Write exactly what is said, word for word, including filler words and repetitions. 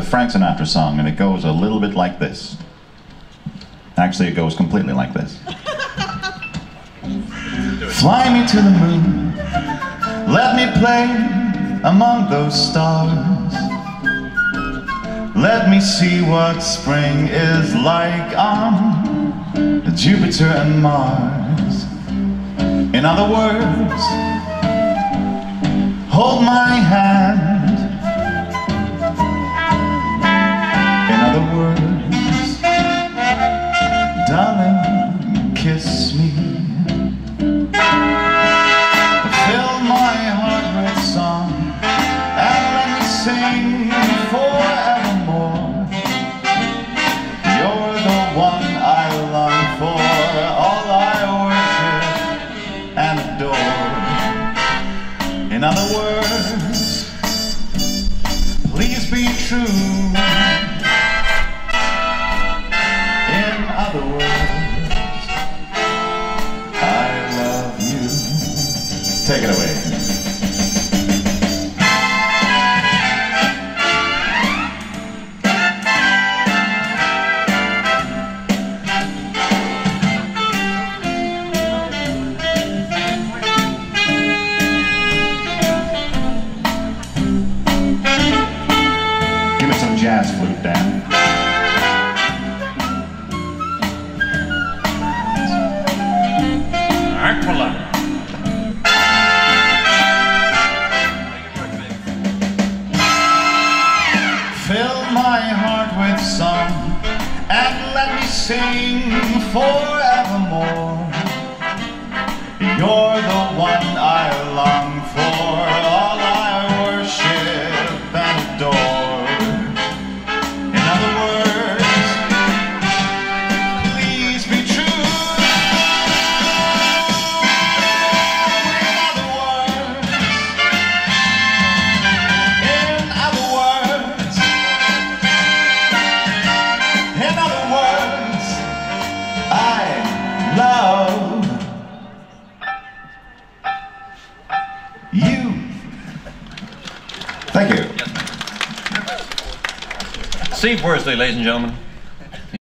the Frank Sinatra song, and it goes a little bit like this. Actually, it goes completely like this. Fly me to the moon, let me play among those stars. Let me see what spring is like on Jupiter and Mars. In other words, hold my hand. In other words, darling, kiss me. Fill my heart with song and let me sing forevermore. You're the one I long for, all I worship and adore. In other words, please be true. In other words, I love you. Take it away. Jazz flute, Dan. Aquila. Fill my heart with song and let me sing forevermore. You're the one I long for, all I worship and adore. Love you. Thank you. Steve Worsley, ladies and gentlemen.